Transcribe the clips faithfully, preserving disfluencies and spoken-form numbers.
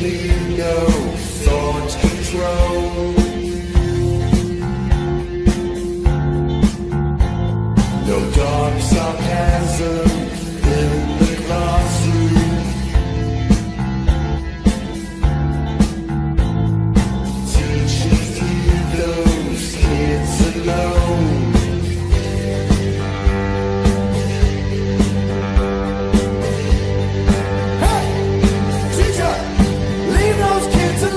absolutely no thought control. No dark sarcasm in the classroom. Teachers leave those kids alone. Kids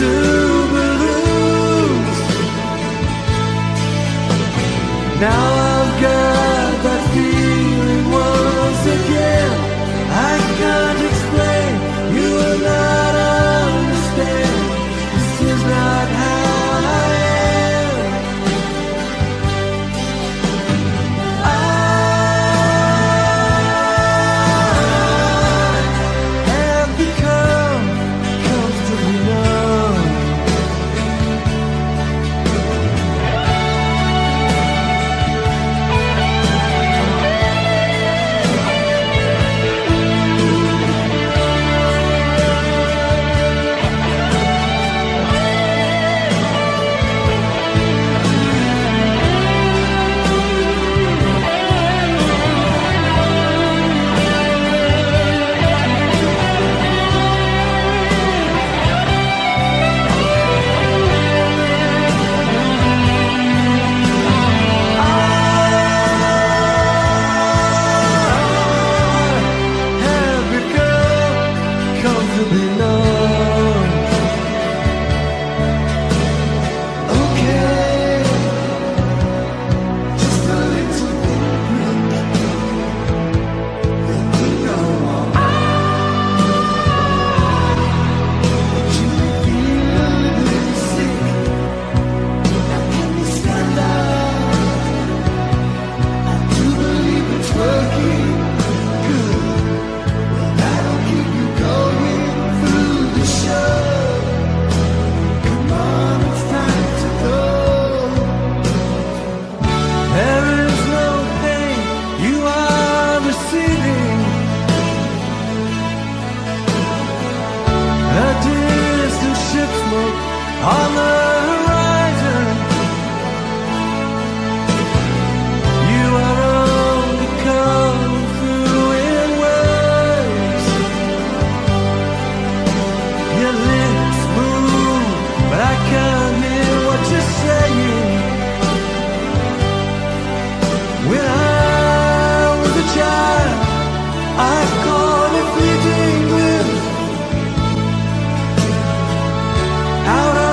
to lose. Now I've got that feeling once again. I can't explain, you will not understand. This is not how I am. I have become comfortably numb. On the horizon, you are only coming through in waves. Your lips move, but I can't hear what you're saying. When I was a child, I caught a fleeting glimpse out of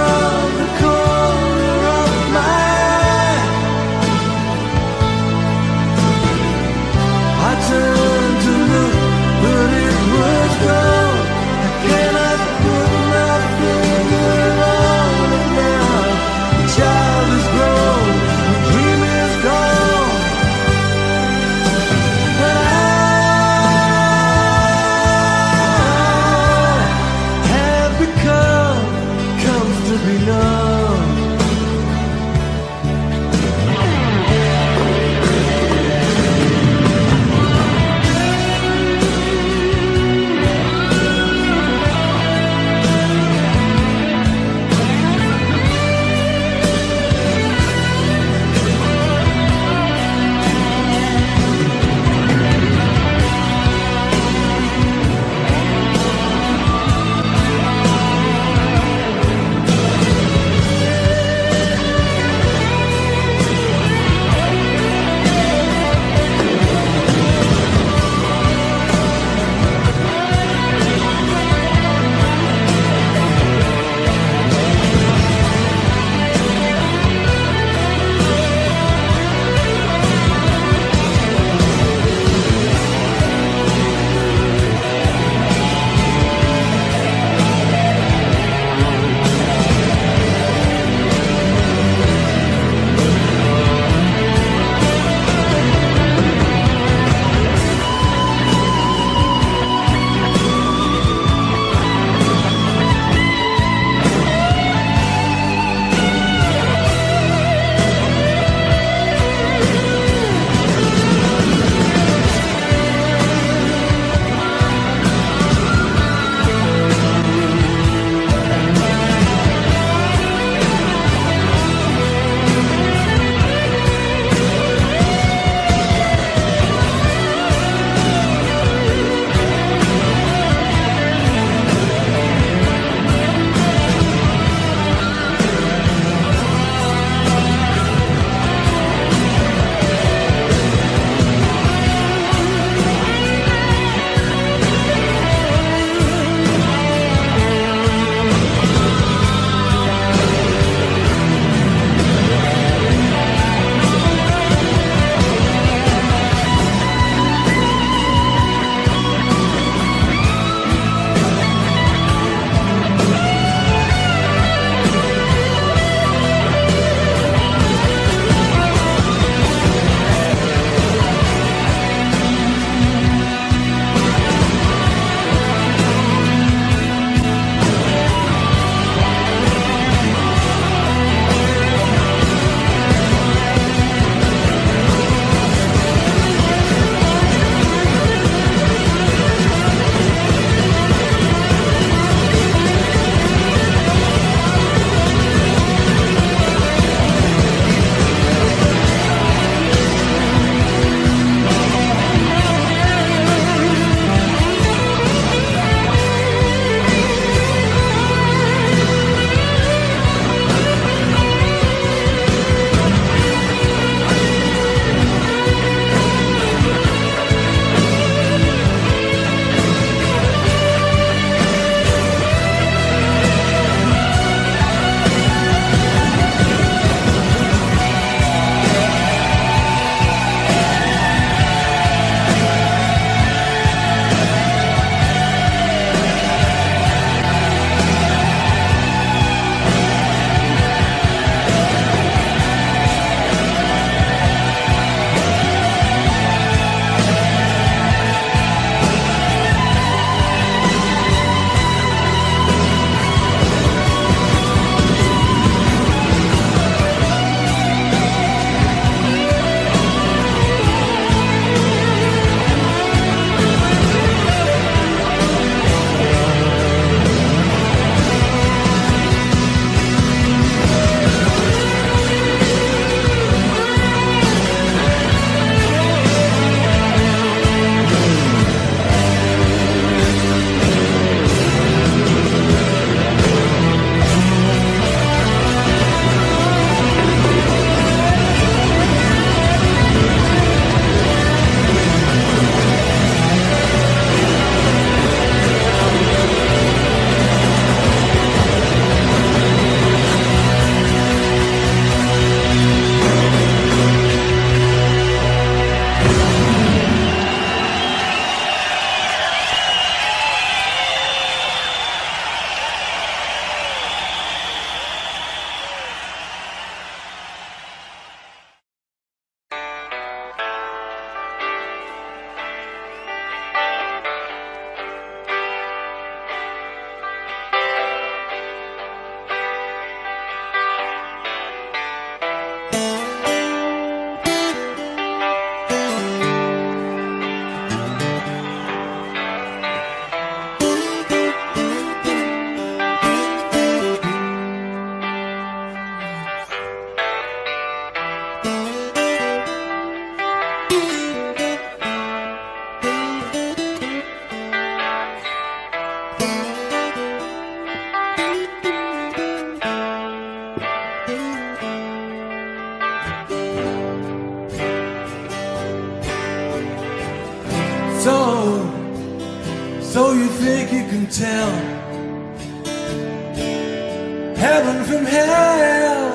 heaven from hell,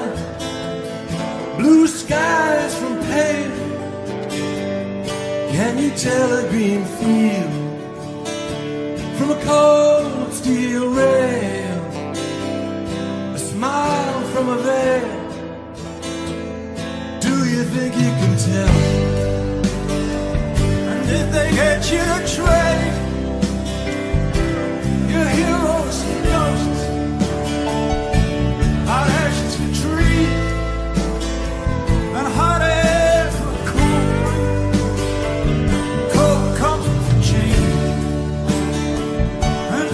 blue skies from pain. Can you tell a green field from a cold steel rail, a smile from a veil? Do you think you can tell? And if they get you to trade your heroes and ghosts, our ashes for trees and hot air for cool, cold comfort for cheese. And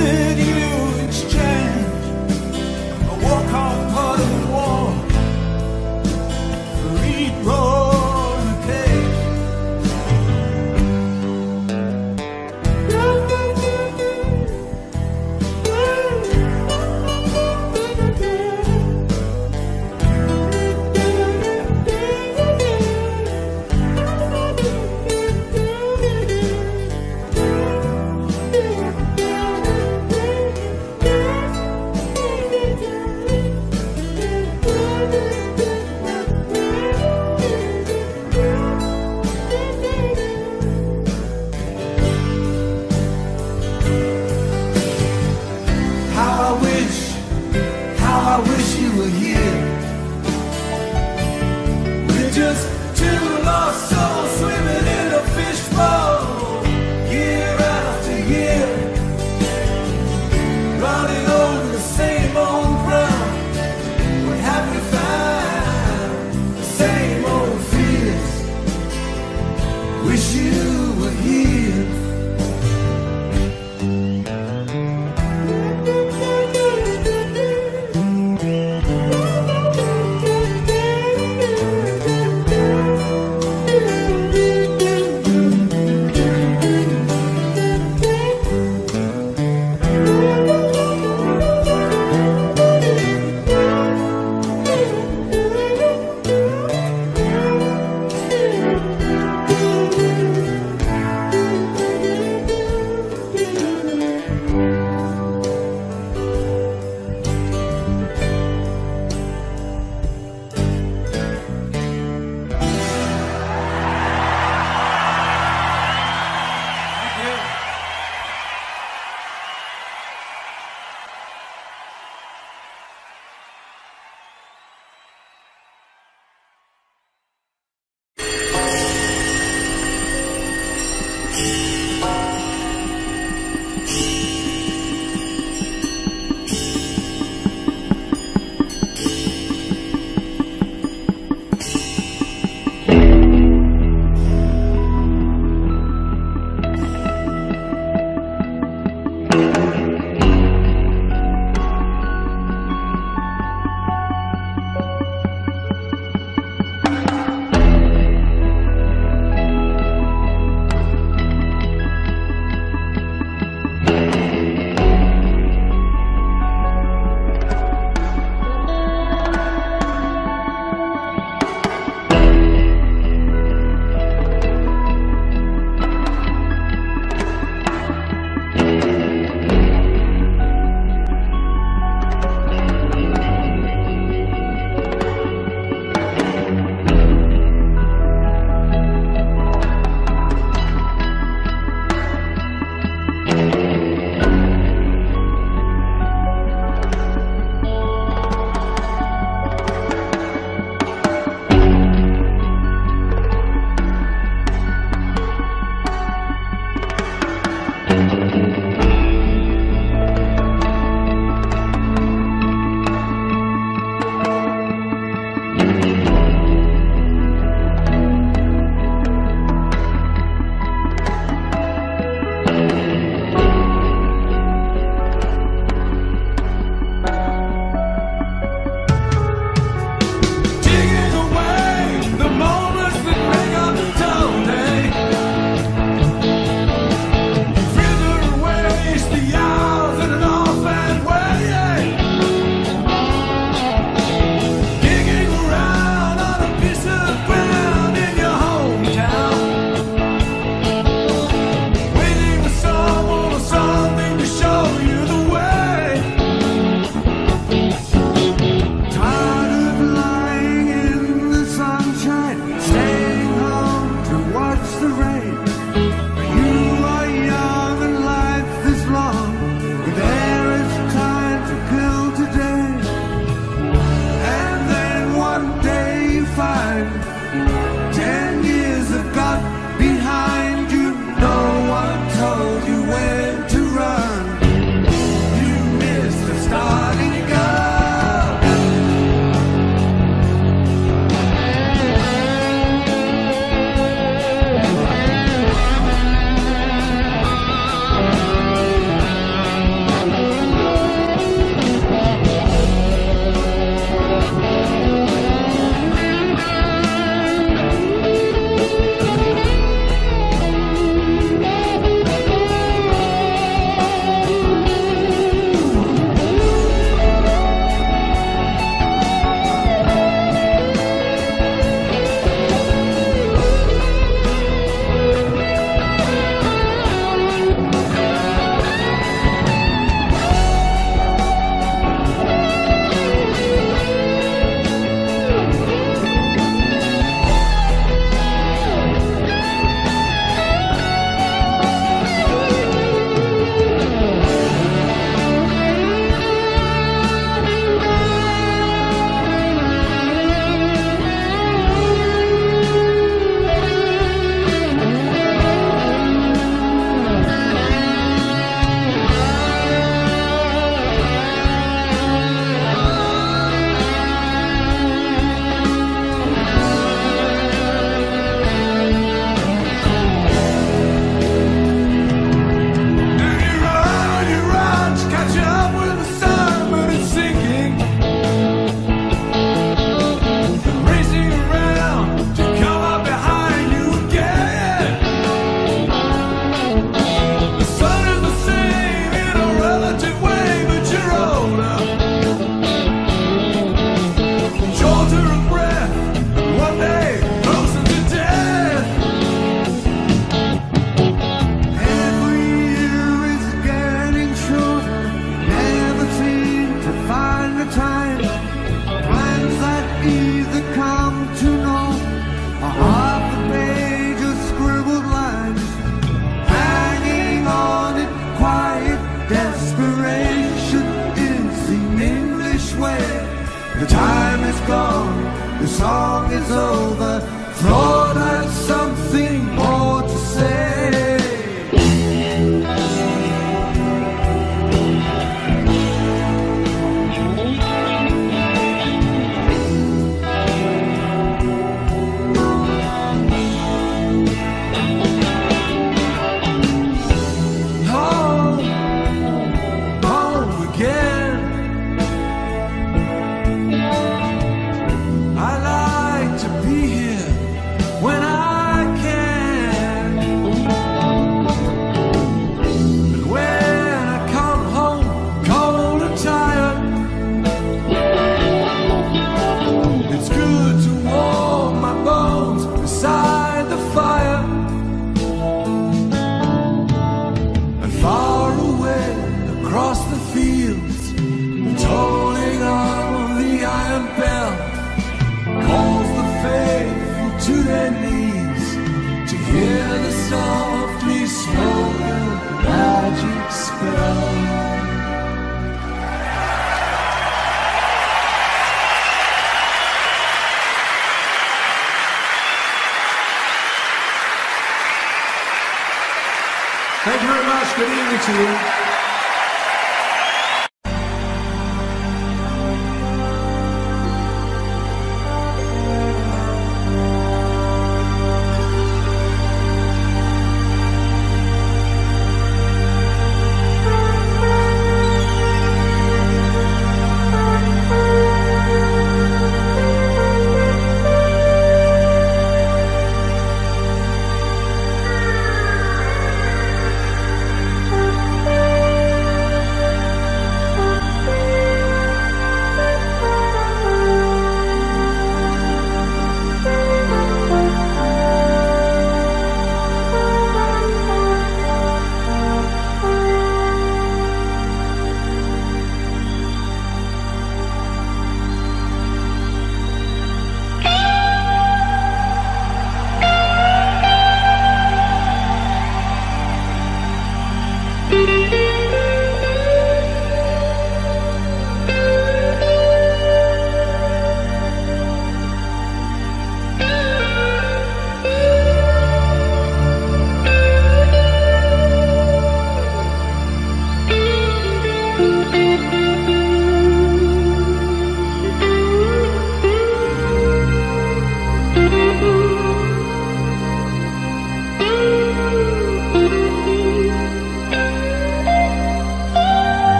Thank you very much. Good evening to you. Bye.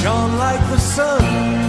shone like the sun.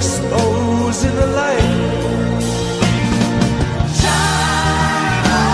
Exposed in the light. Shine.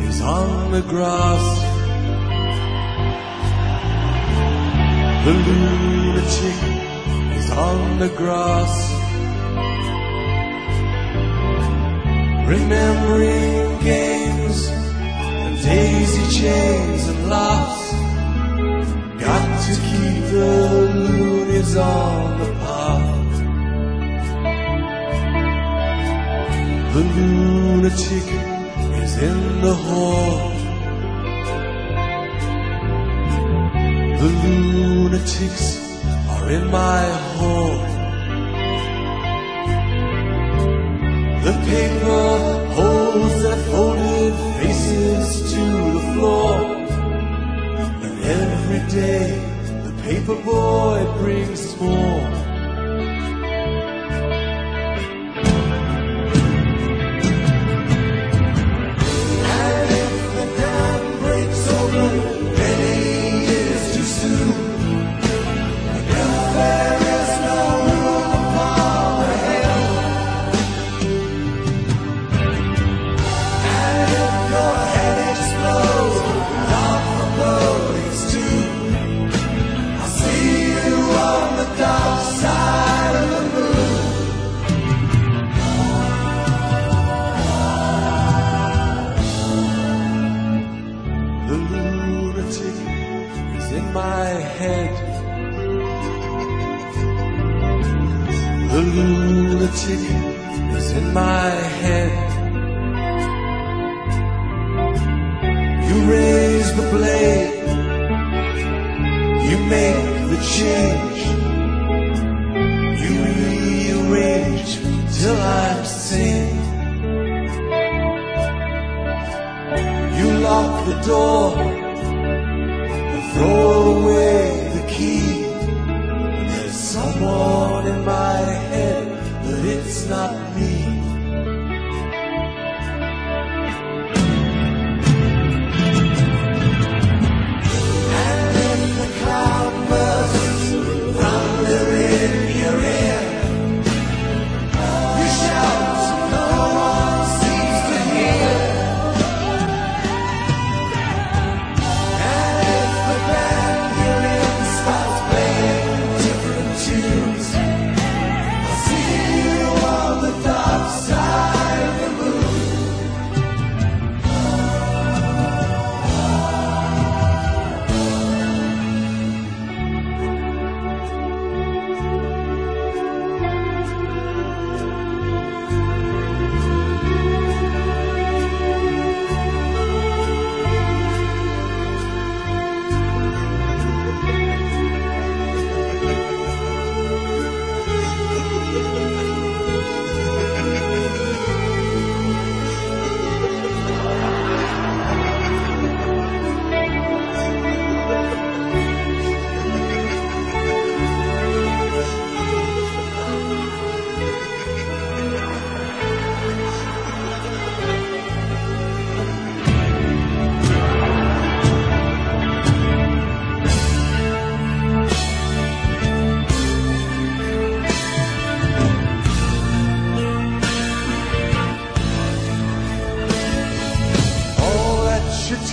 is on the grass. The lunatic is on the grass, remembering games and daisy chains and laughs. Got to keep the loonies on the path. The lunatic is in the hall. The lunatics are in my hall. The paper holds their folded faces to the floor, and every day the paper boy brings more. The lunatic is in my head. You raise the blade, you make the change, you rearrange till I'm sane. You lock the door and throw away the key. There's someone in my head, but it's not me.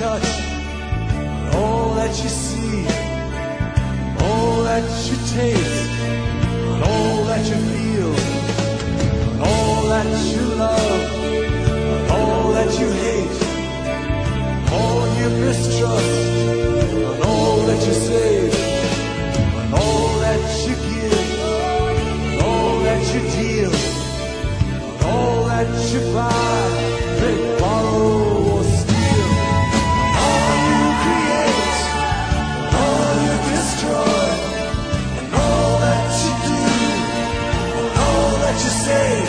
Touch, all that you see, all that you taste, and all that you feel, and all that you love, and all that you hate, and all you mistrust, and all that you save, and all that you give, and all that you deal, and all that you buy, drink, borrow. All that you do, all that you say,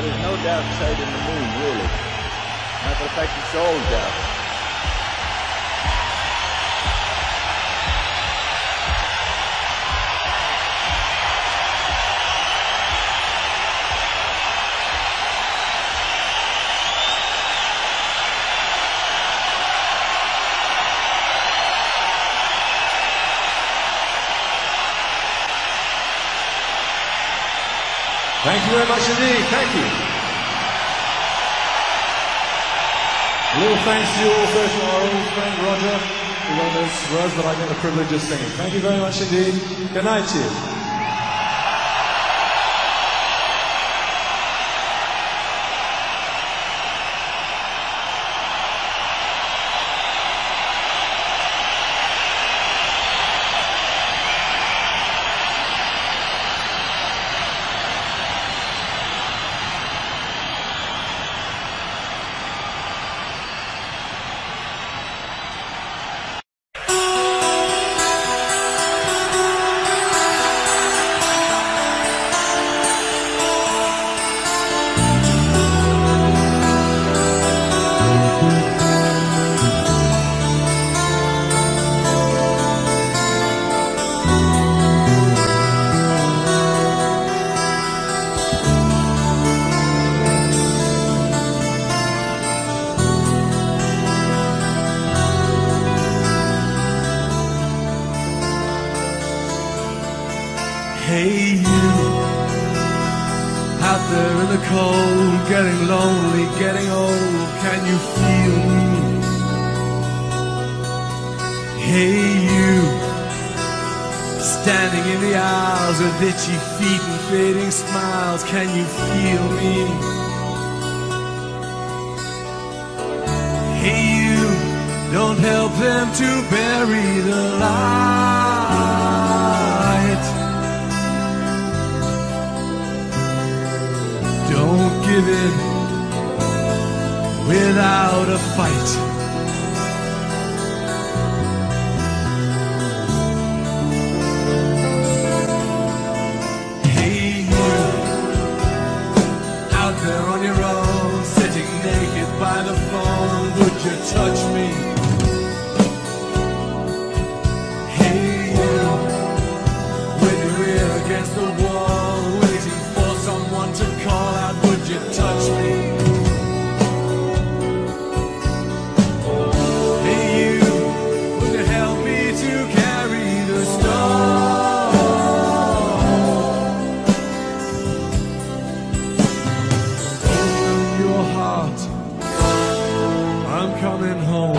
There is no doubt shade in the moon, really. Matter of fact, it's all doubt. Thank you very much indeed. Thank you. A little thanks to you also to our old friend Roger, who wrote those words that I got the privilege of singing. Thank you very much indeed. Good night to you. Hey you, out there in the cold, getting lonely, getting old, can you feel me? Hey you, standing in the aisles with itchy feet and fading smiles, can you feel me? Hey you, don't help them to bury the light. Don't give in without a fight. Hey you, out there on your own, sitting naked by the phone, would you touch me? Hey you, with your ear against the wall, waiting for someone to call out, would you touch me? Hey you, would you help me to carry the stone? Open your heart, I'm coming home.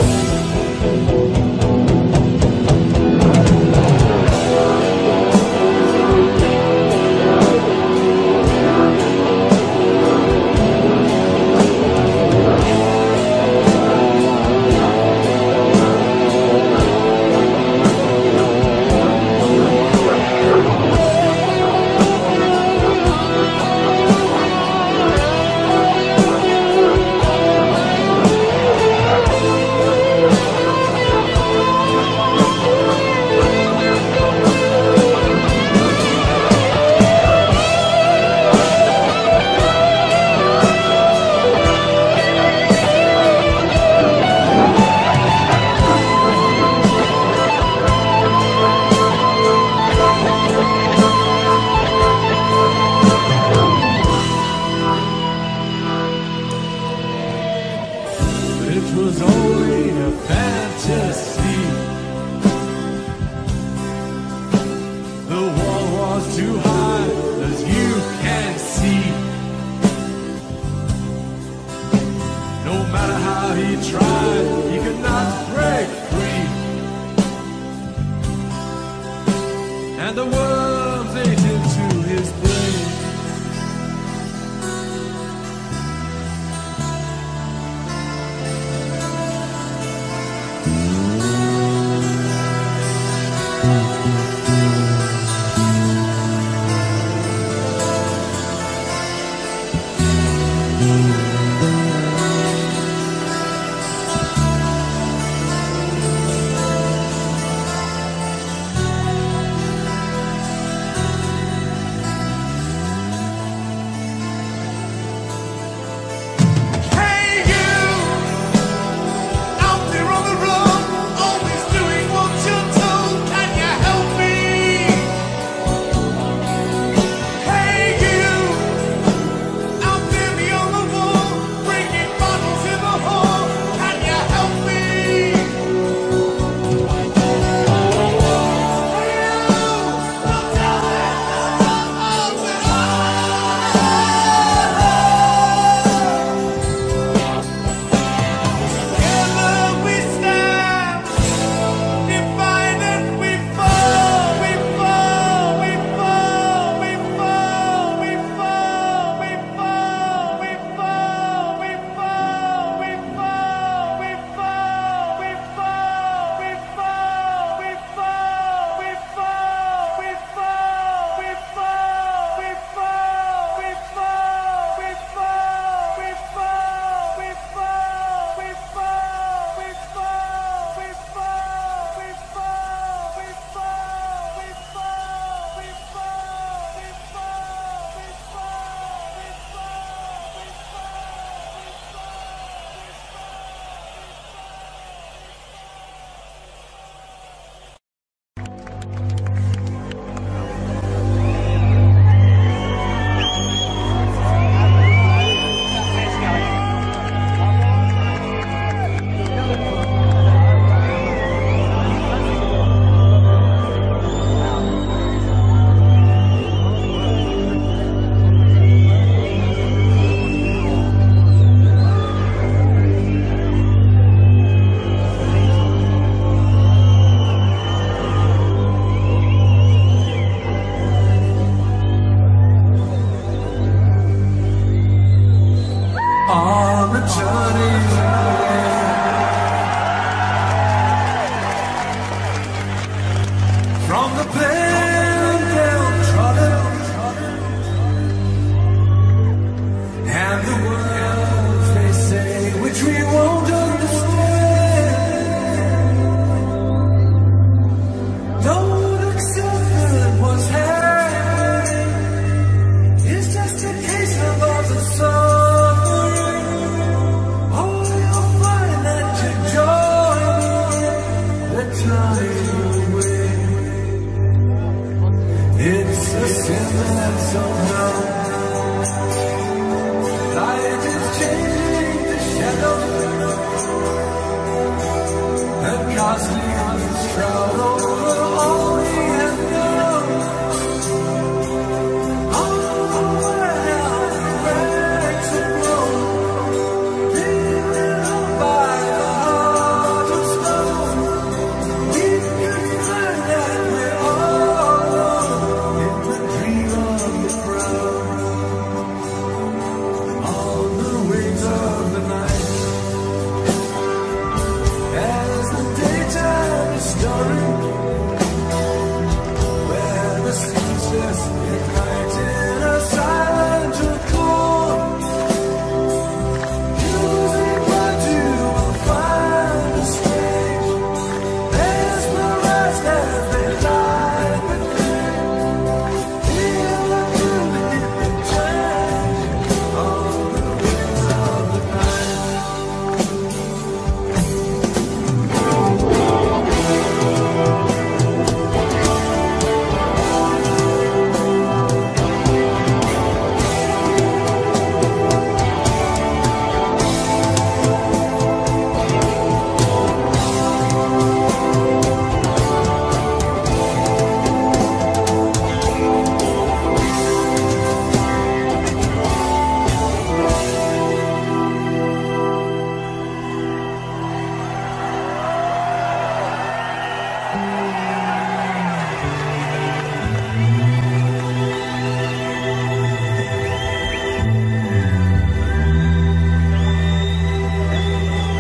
And the worms ate into his brain.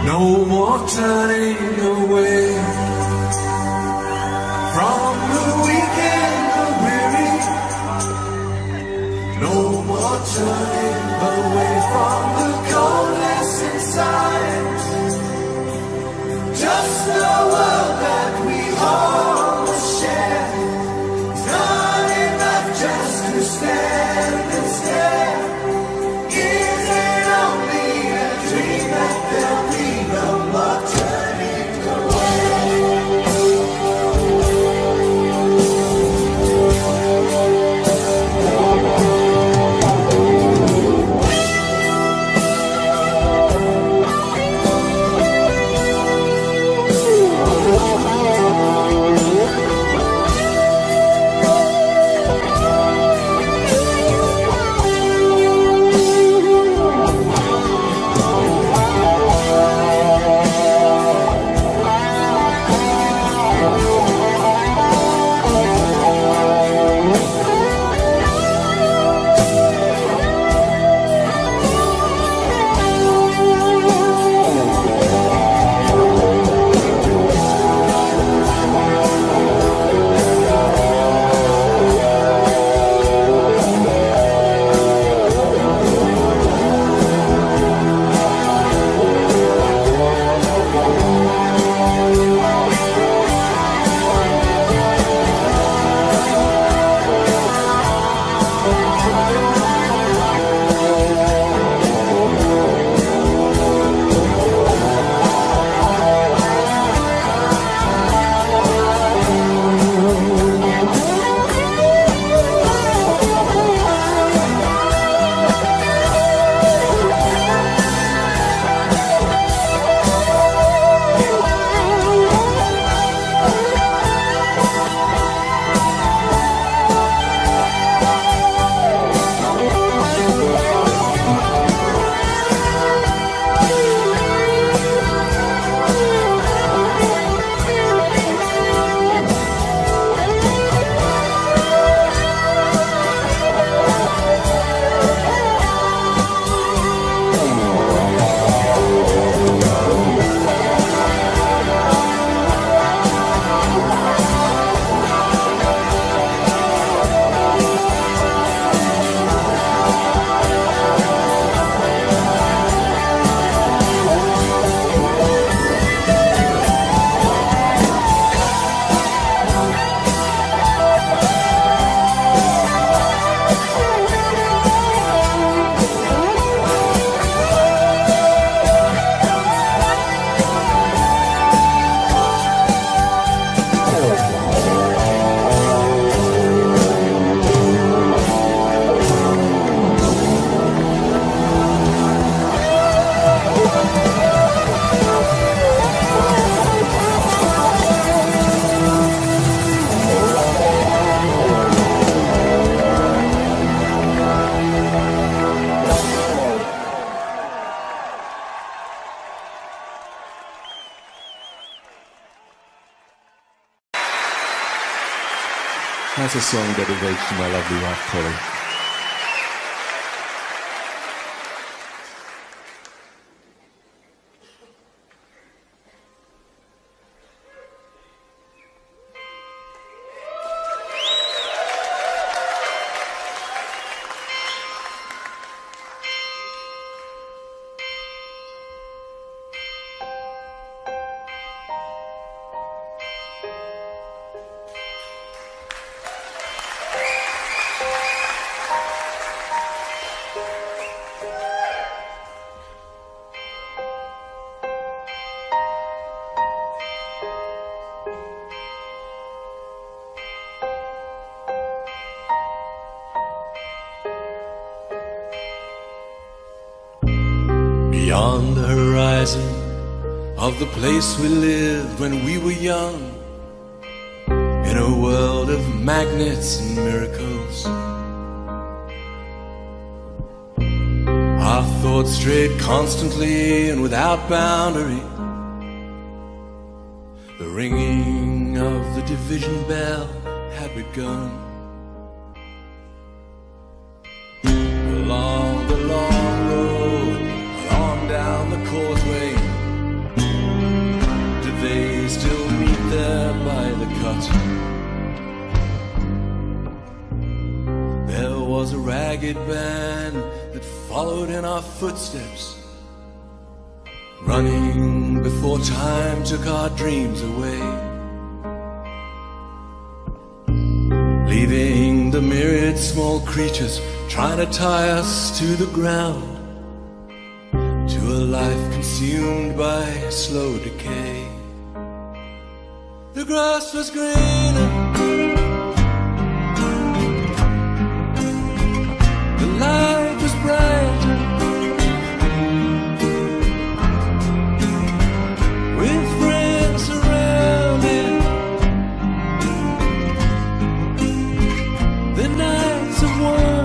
No more turning away from the weekend of weary. No more turning away from the coldness inside. Just the world that we all share. Not enough just to stand and stare. Is it only a dream that there'll be? But that's a song dedicated to my lovely wife, Colin. Beyond the horizon of the place we lived when we were young, in a world of magnets and miracles, our thoughts strayed constantly and without boundary. The ringing of the division bell had begun. Along the long down the causeway, did they still meet there by the cut? There was a ragged band that followed in our footsteps, running before time took our dreams away, leaving the myriad small creatures trying to tie us to the ground, to a life consumed by slow decay. The grass was greener, the light was brighter, with friends around it, the nights of wonder.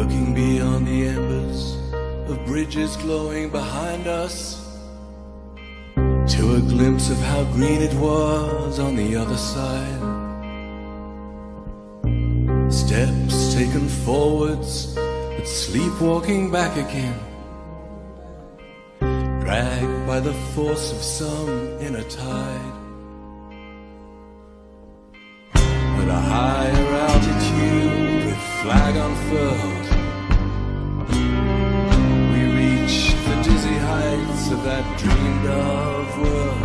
Looking beyond the embers of bridges glowing behind us, to a glimpse of how green it was on the other side. Steps taken forwards, but sleepwalking back again, dragged by the force of some inner tide. At a higher altitude, with flag unfurled, heights of that dreamed of world.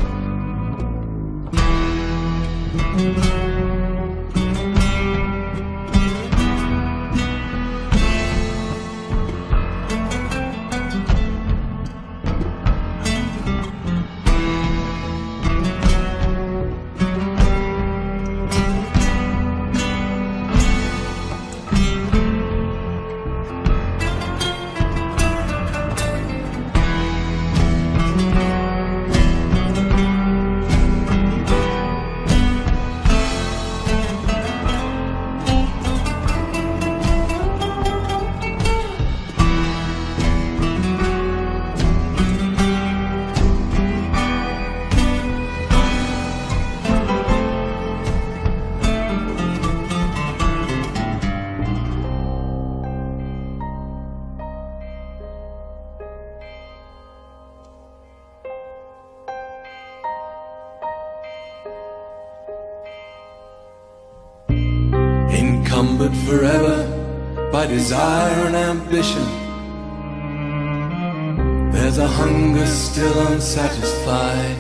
Encumbered forever by desire and ambition, there's a hunger still unsatisfied.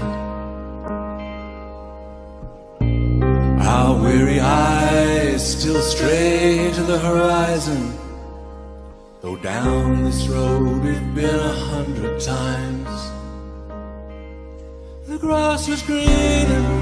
Our weary eyes still stray to the horizon, though down this road we've been a hundred times. The grass was greener,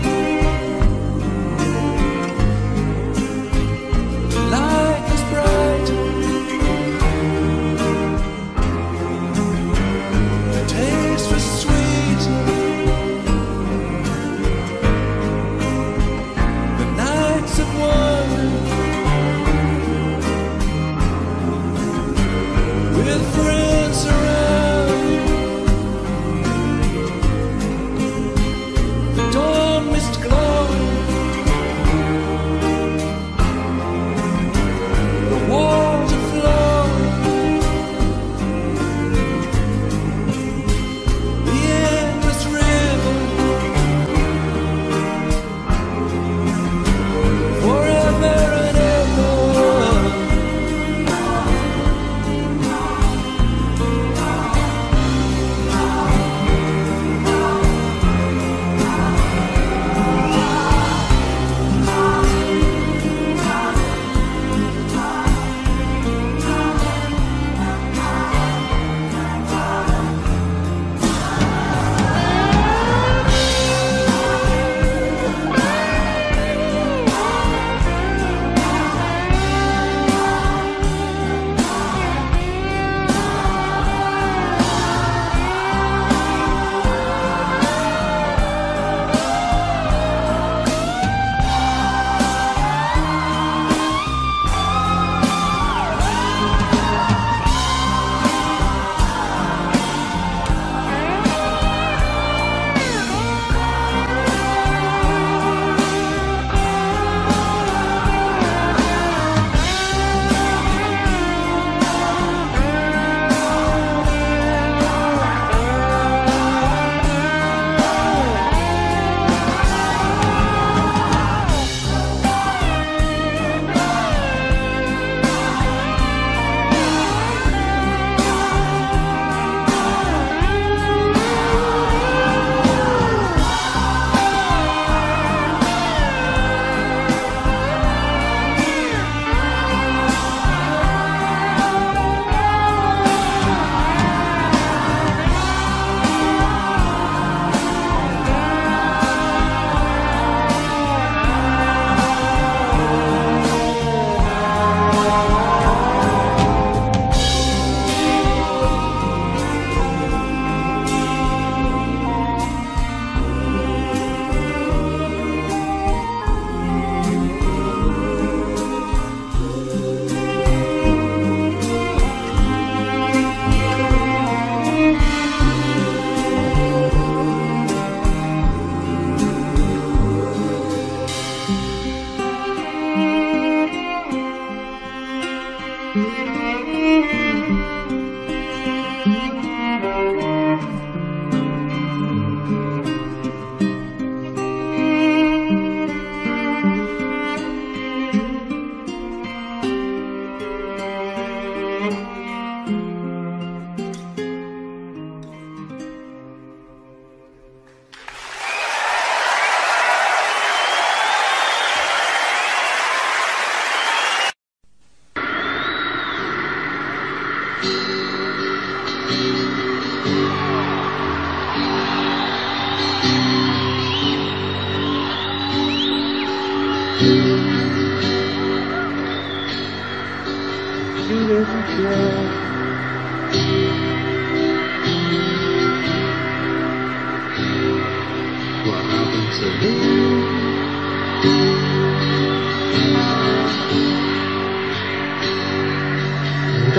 with friends around,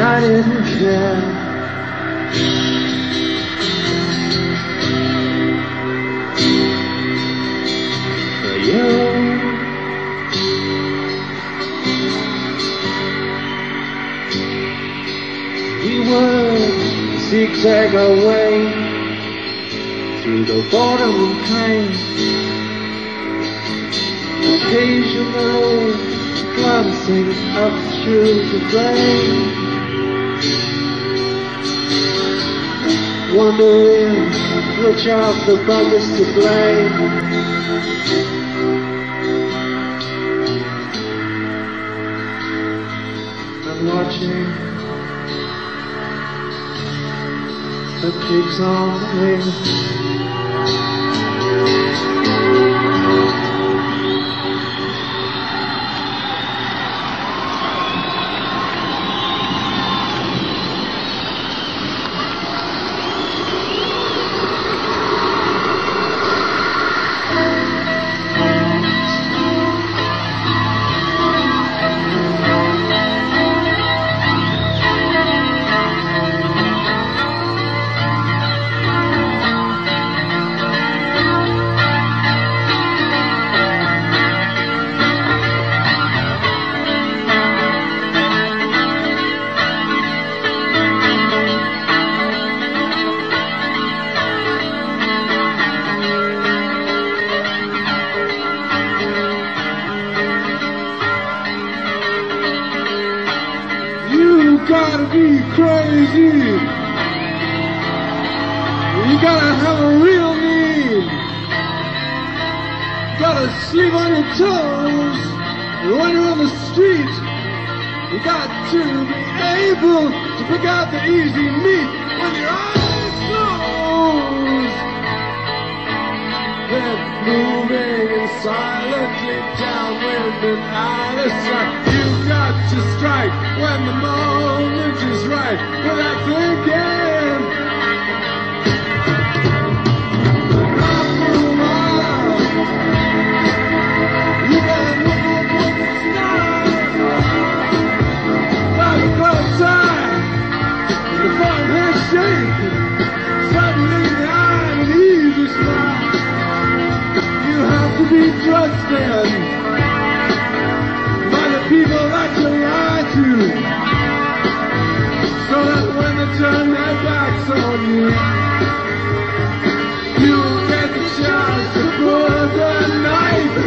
I didn't care. For you, we would zigzag away through the boredom of pain. Occasional glancing up through the rain, wondering which of the buggers to blame. I'm watching the pigs on wings, gotta be crazy. You gotta have a real need. You gotta sleep on your toes when you're on the street. You got to be able to pick out the easy meat with your eyes closed. Then moving silently downwind and out of sight. You got to strike when the moment is right, but I think you gotta look up with the stars, like a close eye, the fun handshake, suddenly the eye and an easy smile. You have to be trusted by the people that you are to, so that when they turn their backs on you, you'll get the chance to put the knife in.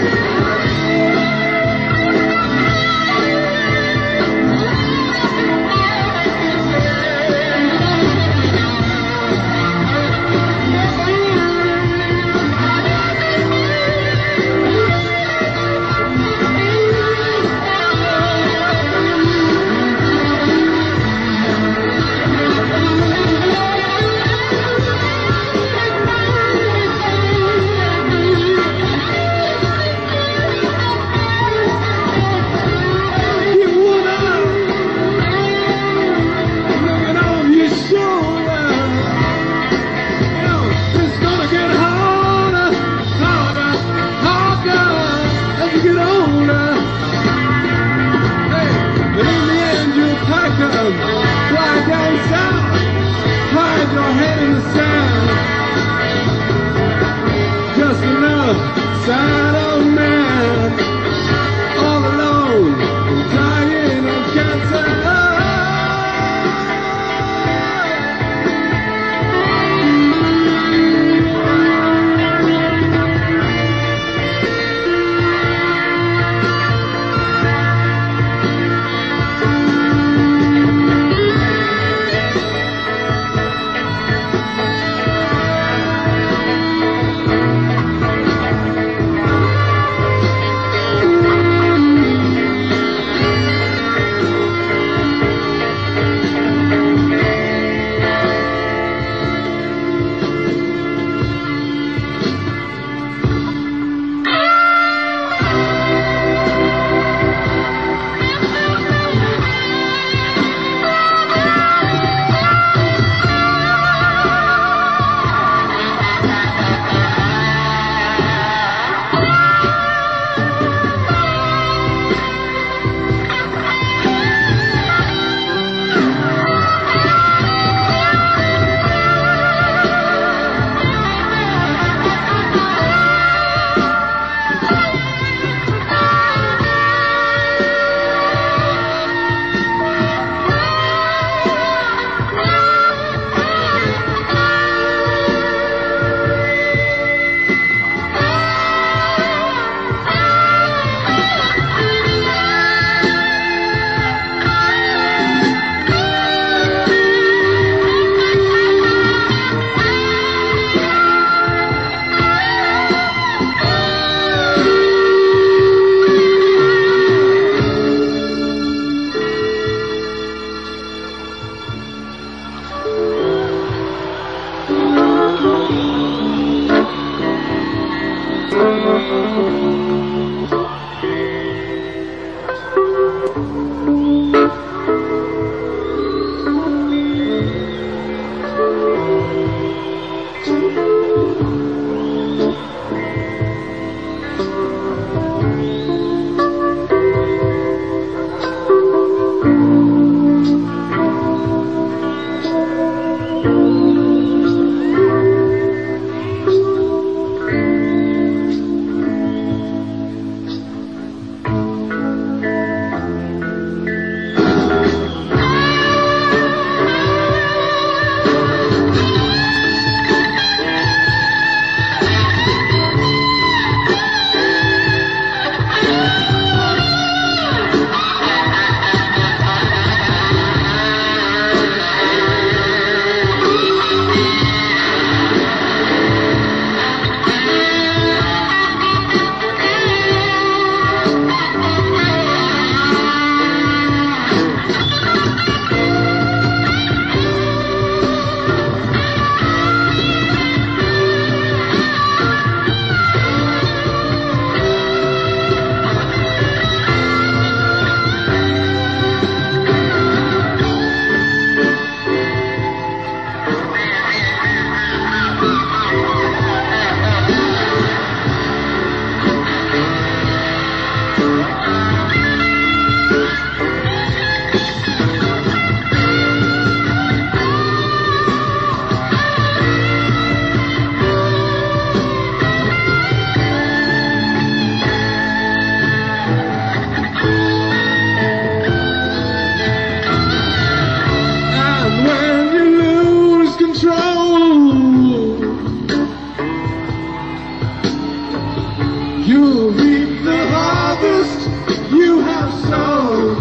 You'll reap the harvest you have sown.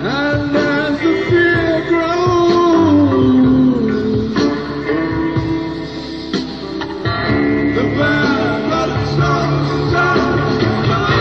And as the fear grows, the bad blood starts down to flow.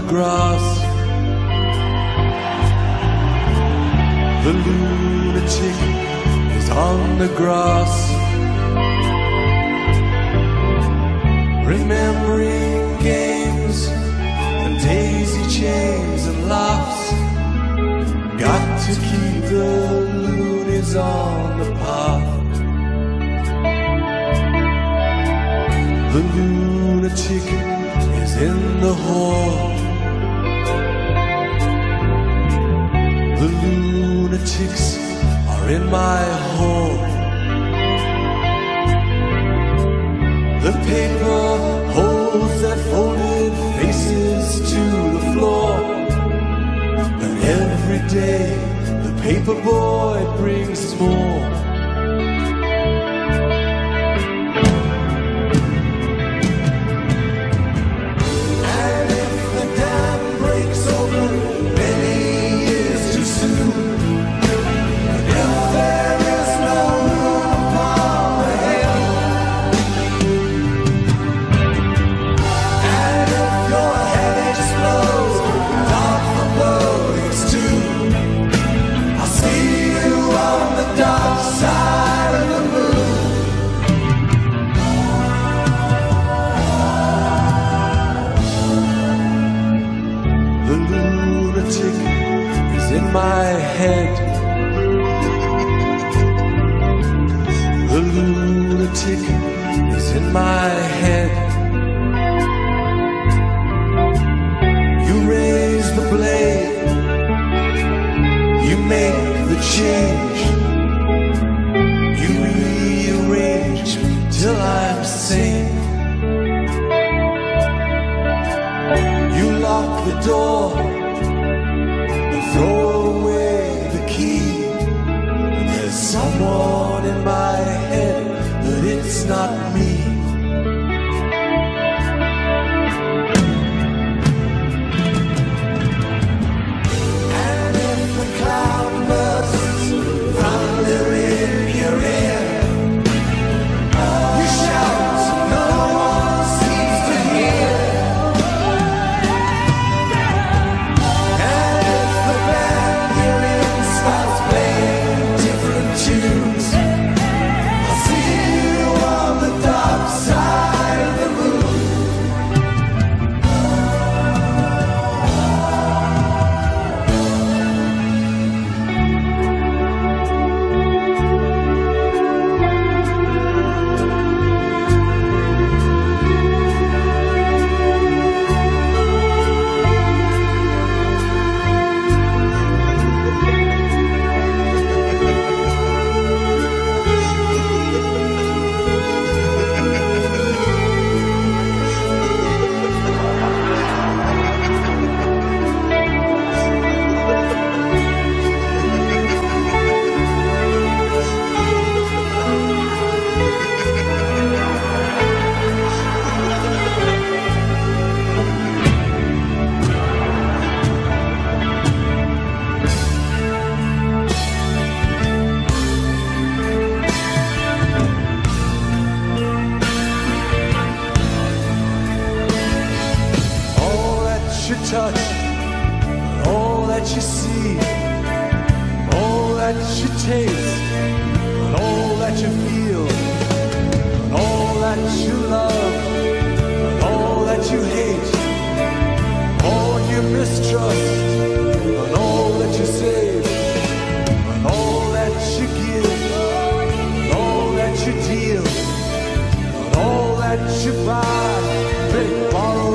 the grass. The lunatic is on the grass, remembering games and daisy chains and laughs. Got to keep the loonies on the path. The lunatic is in the hall. The lunatics are in my hall. The paper holds their folded faces to the floor, and every day the paper boy brings more. My head. The lunatic is in my head. You raise the blade, you make the change, you rearrange till I'm sane. You lock the door and throw someone in my head, but it's not me. And if the cloud bursts from the rear, your ear, you shout, no one seems to hear. And if the band you're in starts playing tunes, I'll see you on the dark side of the moon. Touch all that you see, all that you taste, and all that you feel, and all that you love, and all that you hate, all you mistrust, and all that you save, and all that you give, and all that you deal, and all that you buy, make, borrow.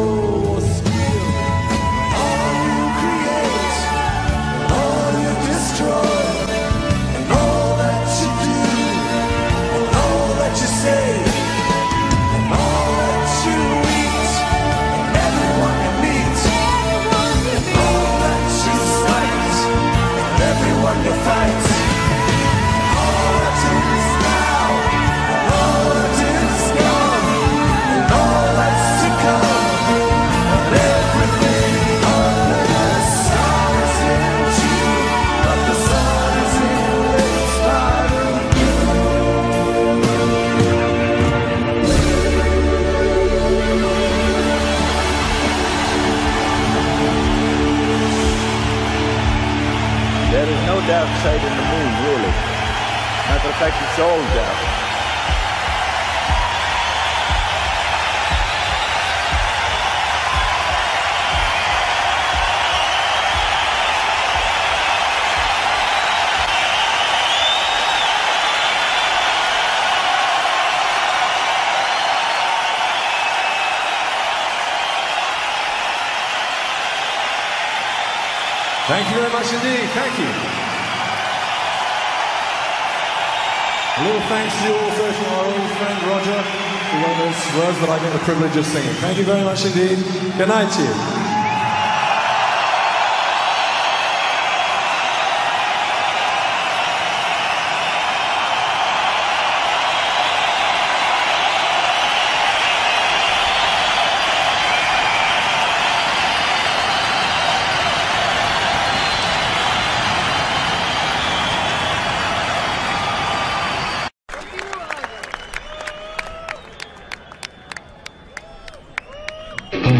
All that you eat, and everyone you meet, all that outside in the moon, really. Matter of fact, it's all there. Thank you very much indeed. Thank you. A little thanks to you also to our old friend Roger, who wrote those words that I get the privilege of singing. Thank you very much indeed. Good night to you. Oh.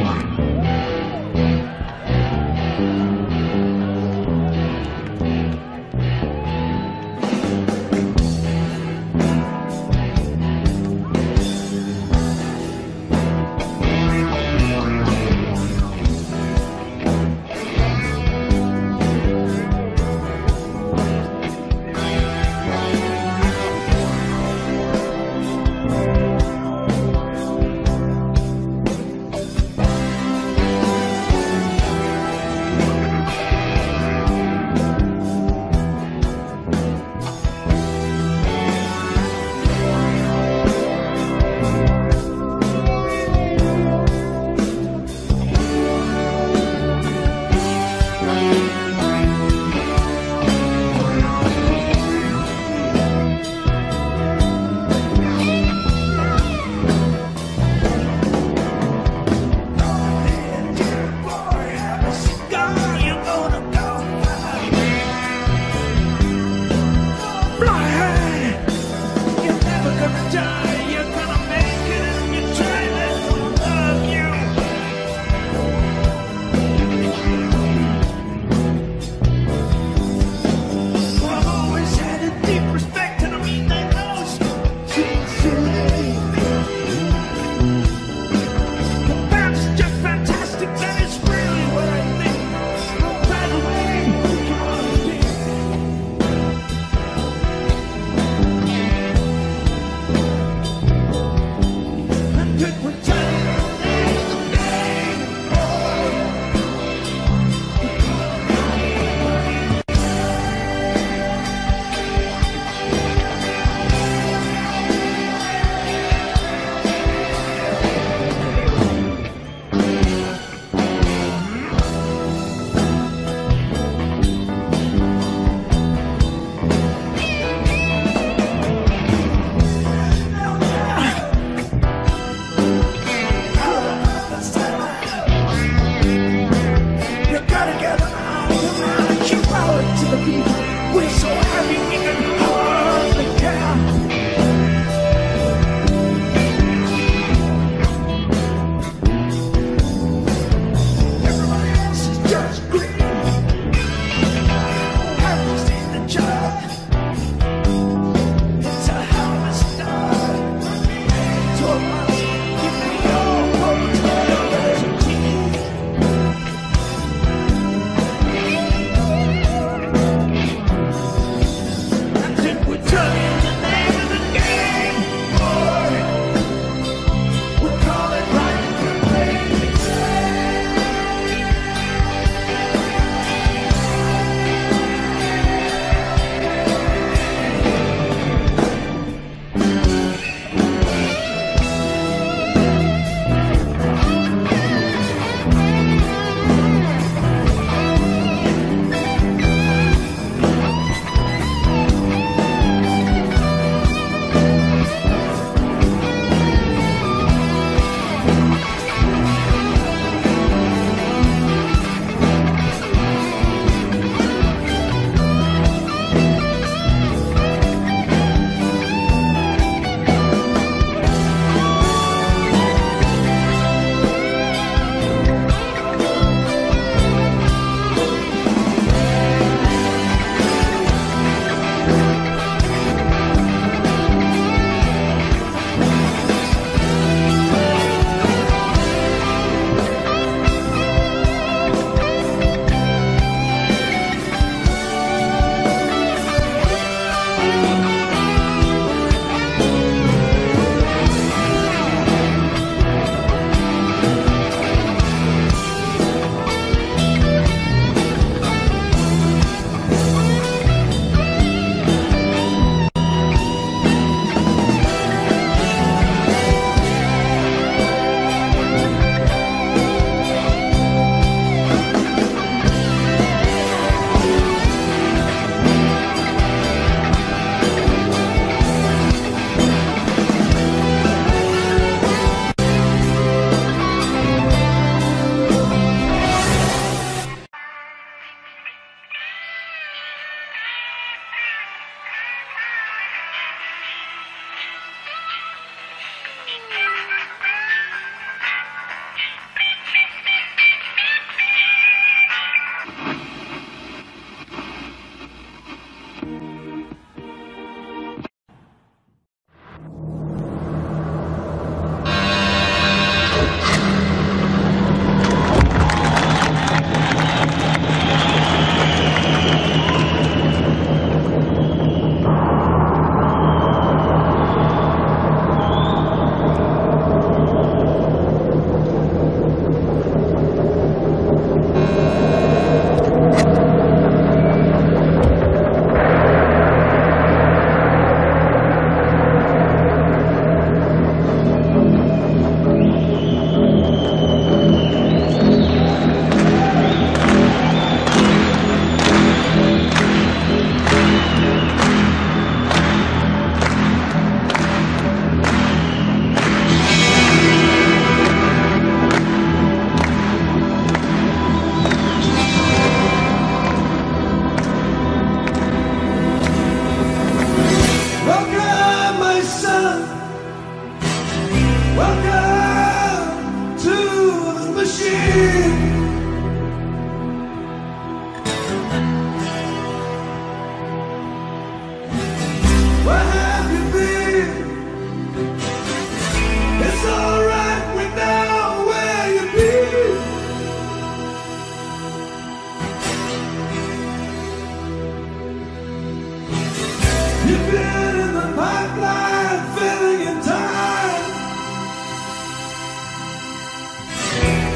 You've been in the pipeline, filling your time,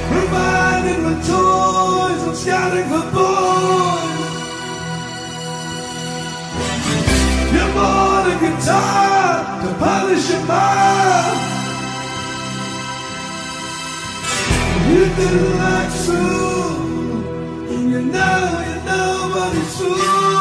provided with toys and scouting for boys. You bought a guitar to polish your mind. You didn't like soul, and you know you know what it's soul.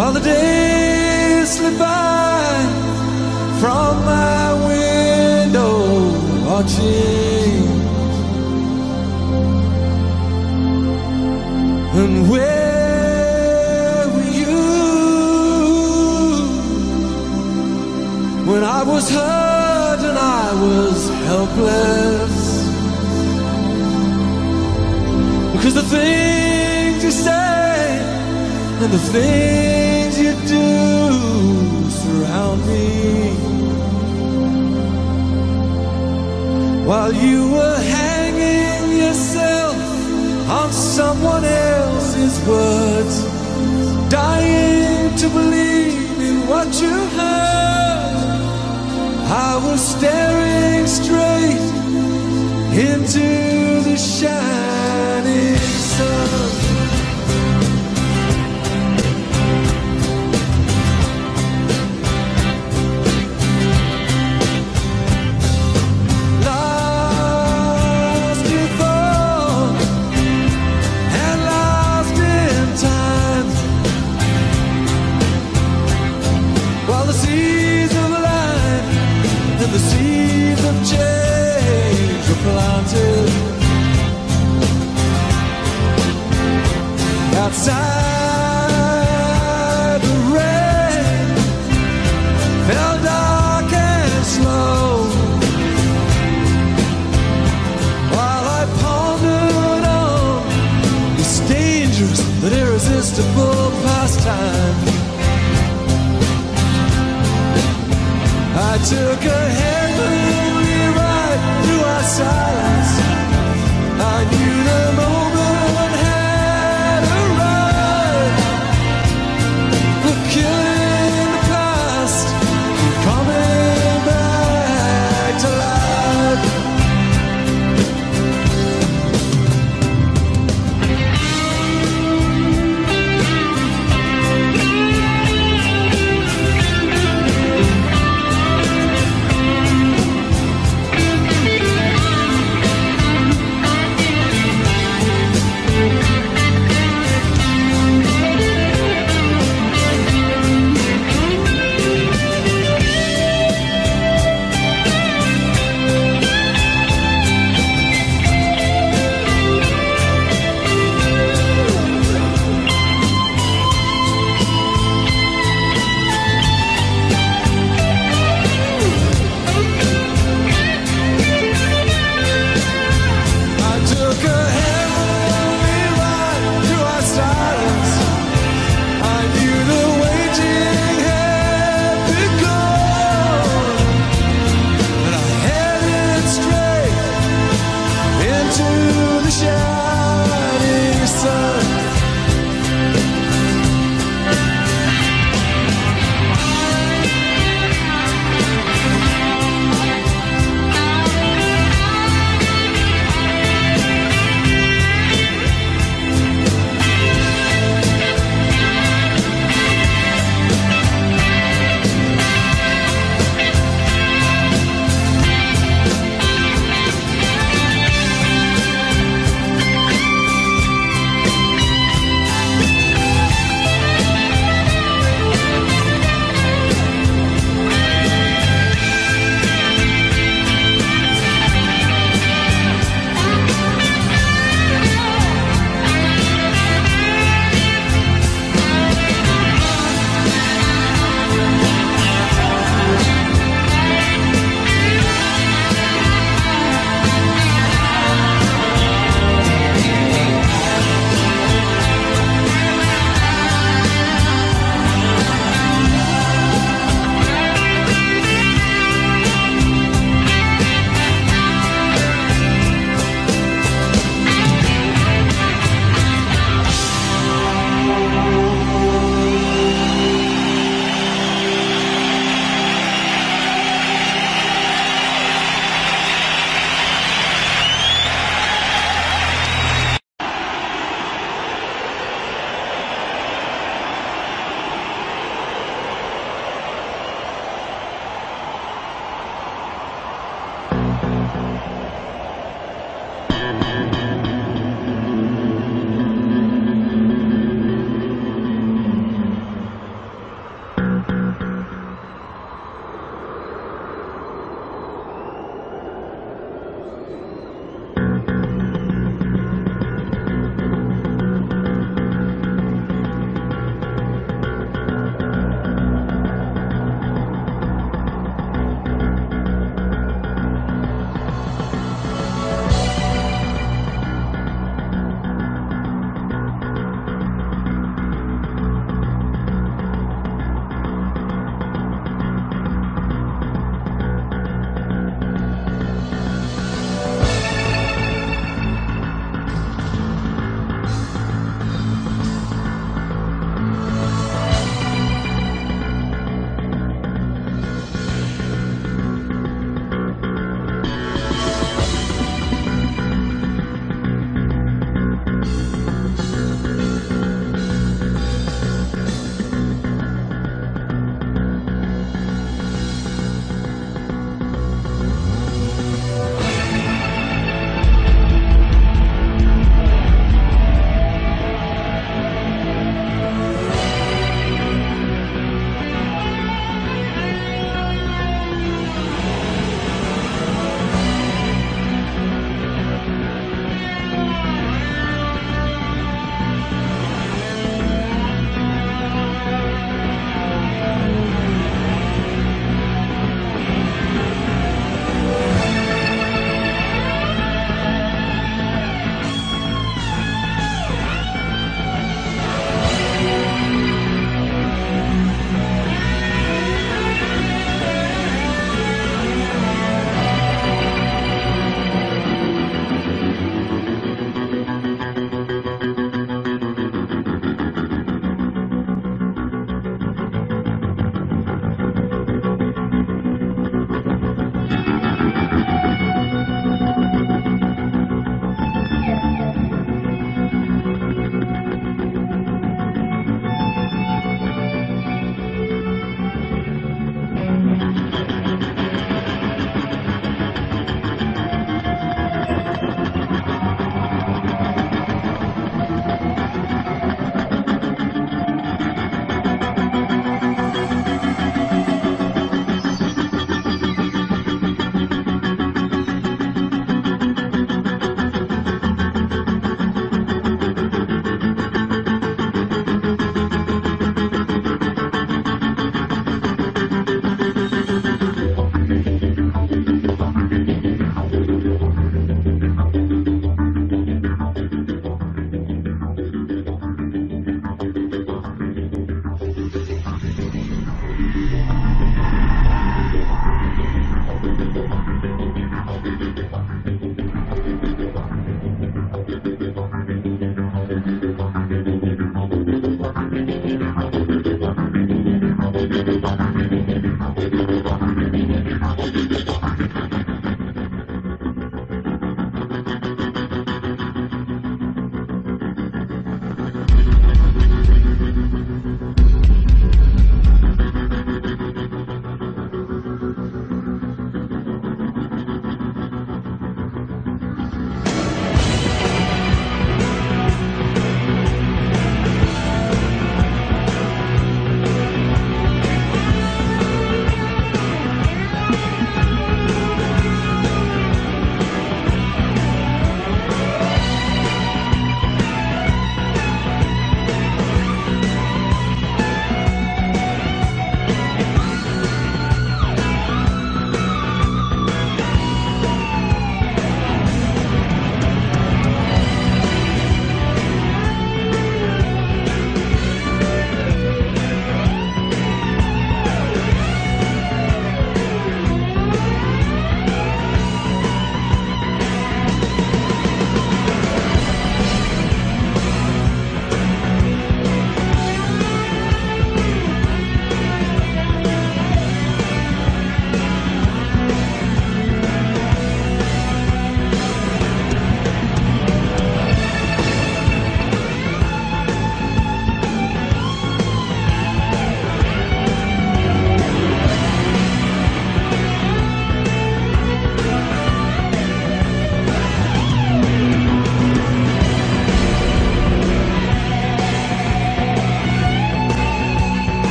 while the days slip by from my window watching. And where were you when I was hurt and I was helpless? Because the things you say and the things you do surround me. While you were hanging yourself on someone else's words, dying to believe in what you heard, I was staring straight into the shining sun. Planted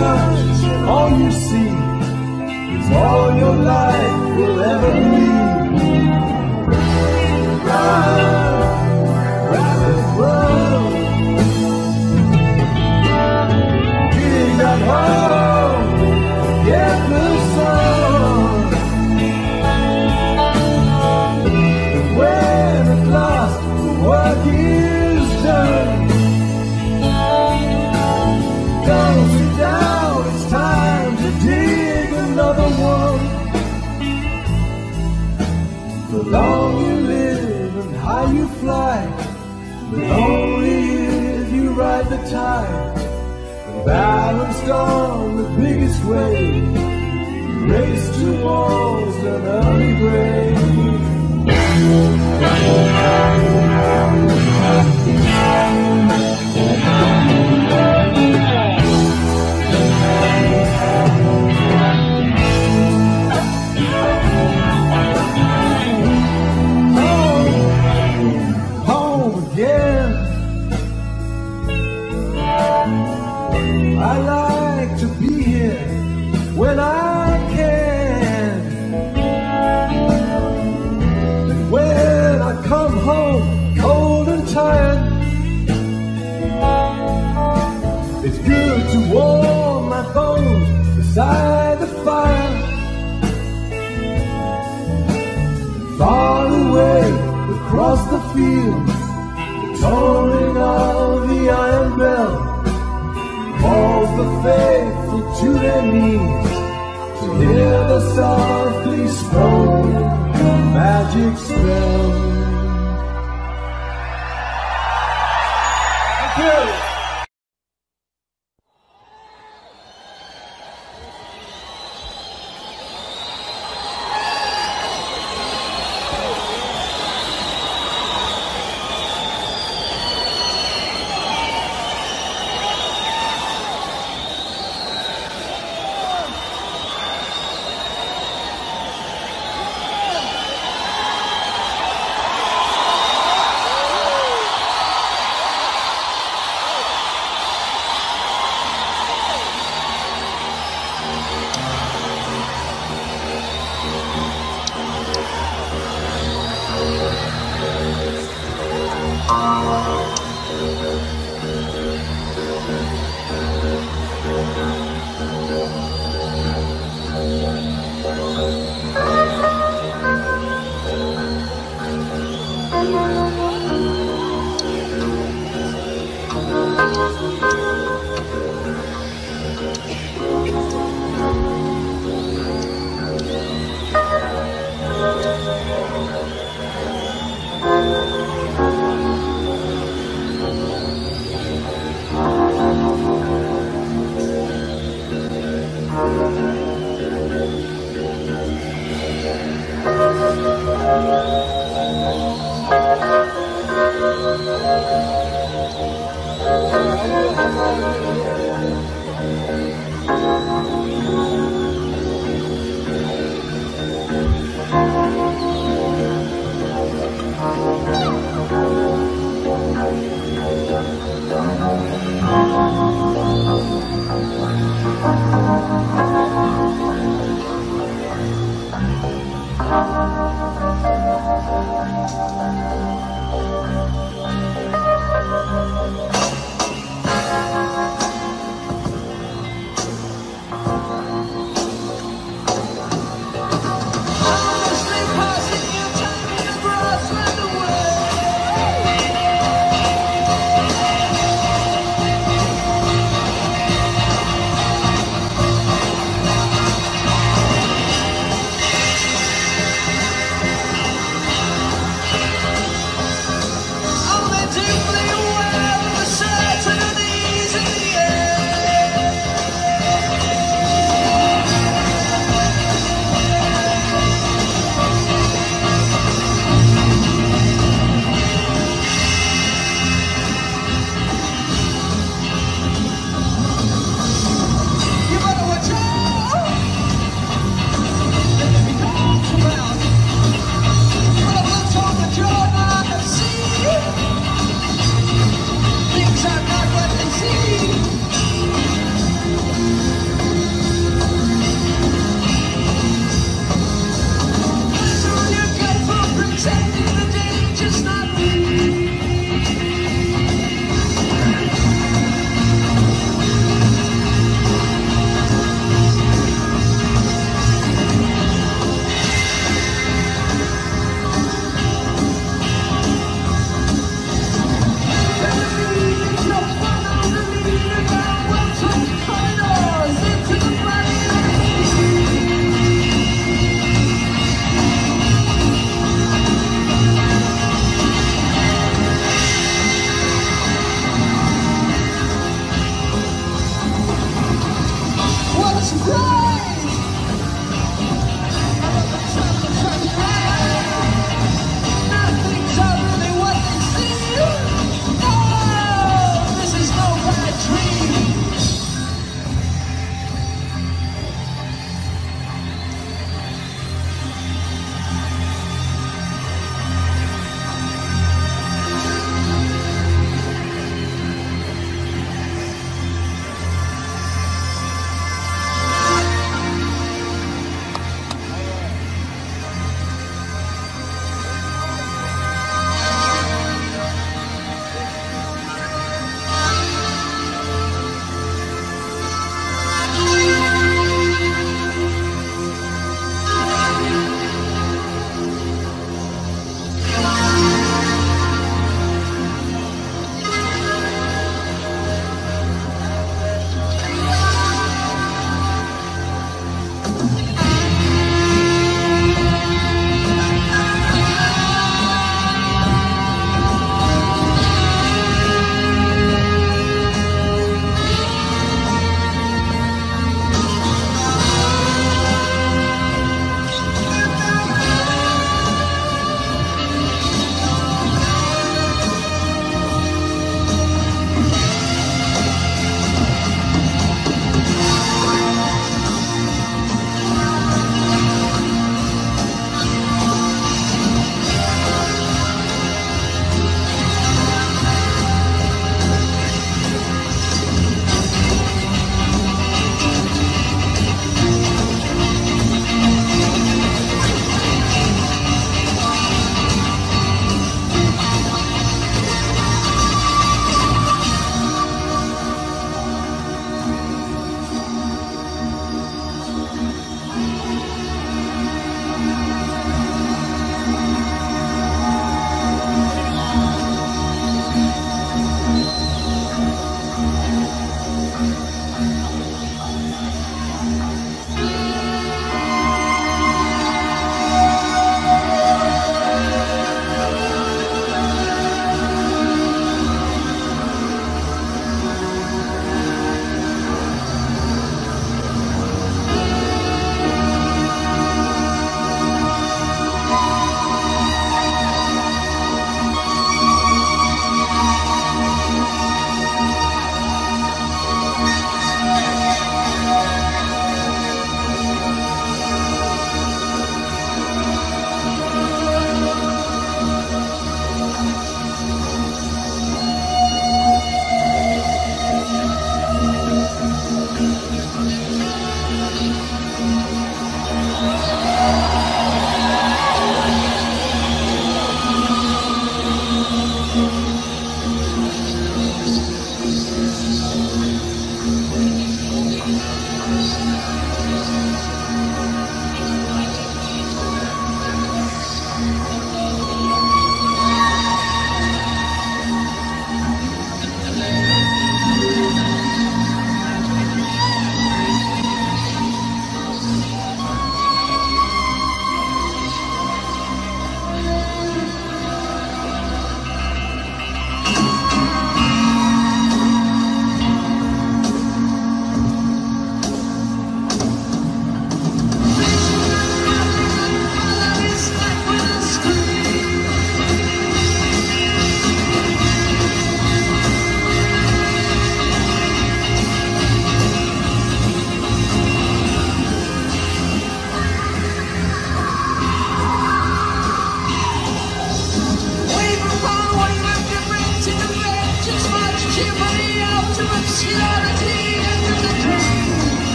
touch, all you see is all your life will ever be. Round, round the world, getting that home, forget the song. And when at last the work is done, don't sit down, it's time to dig another one. The longer you live and how you fly, but only if you ride the tide. And balanced on the biggest wave, race to walls and early grave. I like to be here when I can, and when I come home cold and tired, it's good to warm my bones beside the fire. Far away across the fields, the tolling of the iron bell calls the faithful to their knees to hear the softly spoken magic spell. Thank you.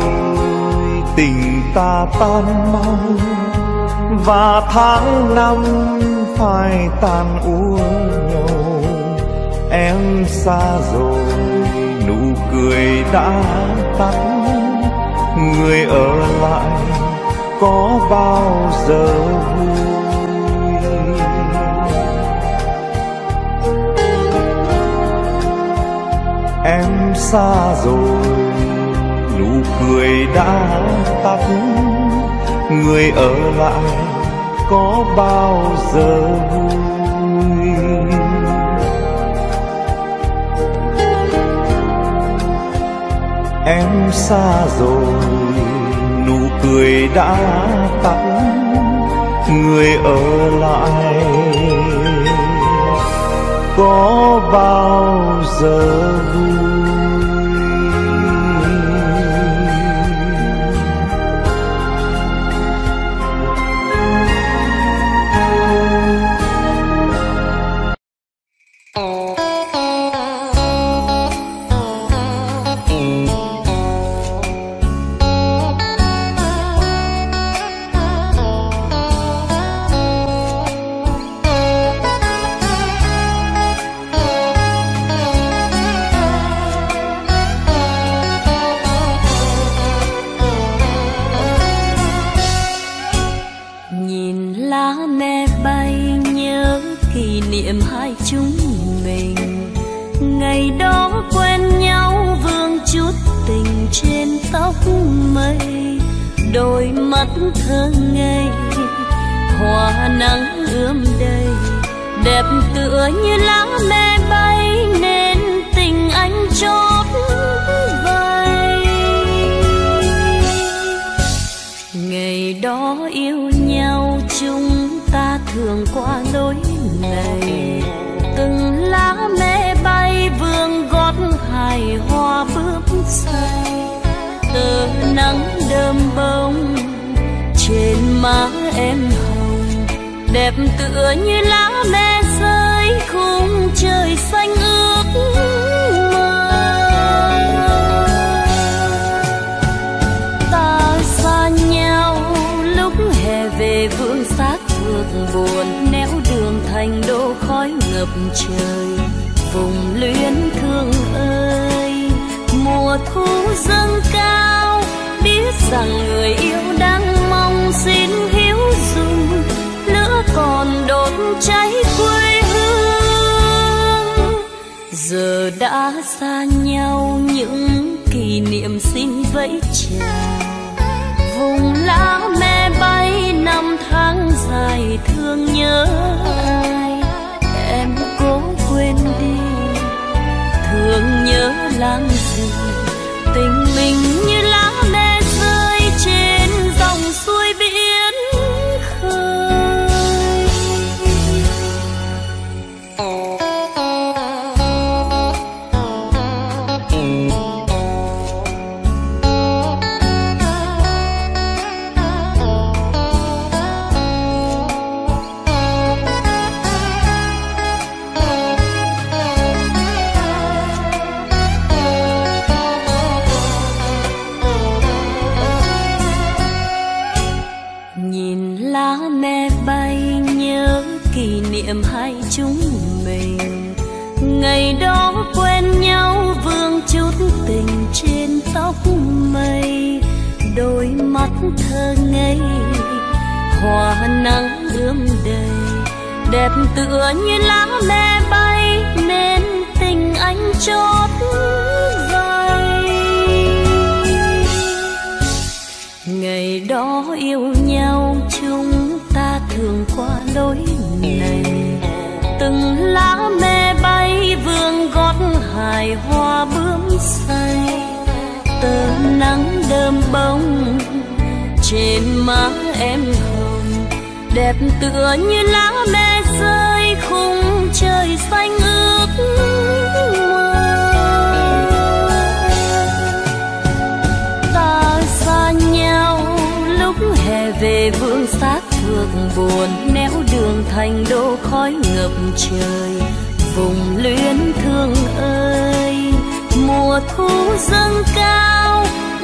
rồi tình ta tan mau, và tháng năm phải tàn uống nhau. Em xa rồi, nụ cười đã tắt, người ở lại có bao giờ vui. Em xa rồi, nụ cười đã tắt, người ở lại có bao giờ vui. Em xa rồi, nụ cười đã tắt, người ở lại có bao giờ vui.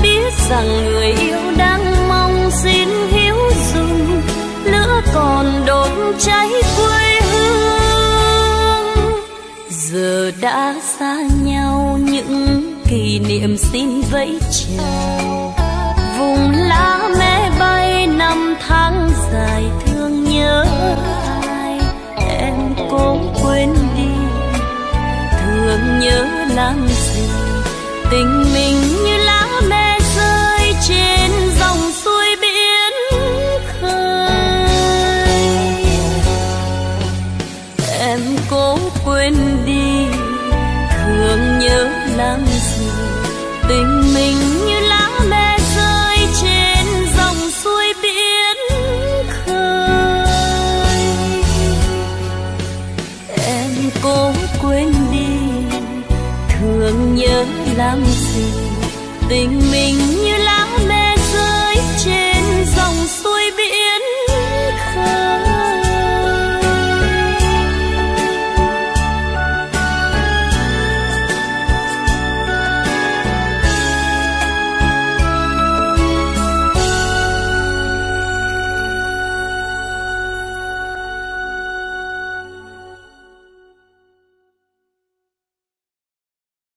biết rằng người yêu đang mong xin hiếu dung, lửa còn đốt cháy quê hương. Giờ đã xa nhau những kỷ niệm xin vẫy chào, vùng lá mẹ bay năm tháng dài thương nhớ ai, em cố quên đi thương nhớ làm gì. Tình mình như lá mẹ rơi trên dòng suối biển khơi, em cố quên đi thương nhớ làm gì. Tình mình như lá mẹ rơi trên dòng suối biển khơi, em cố quên đi thương nhớ làm gì. Tình mình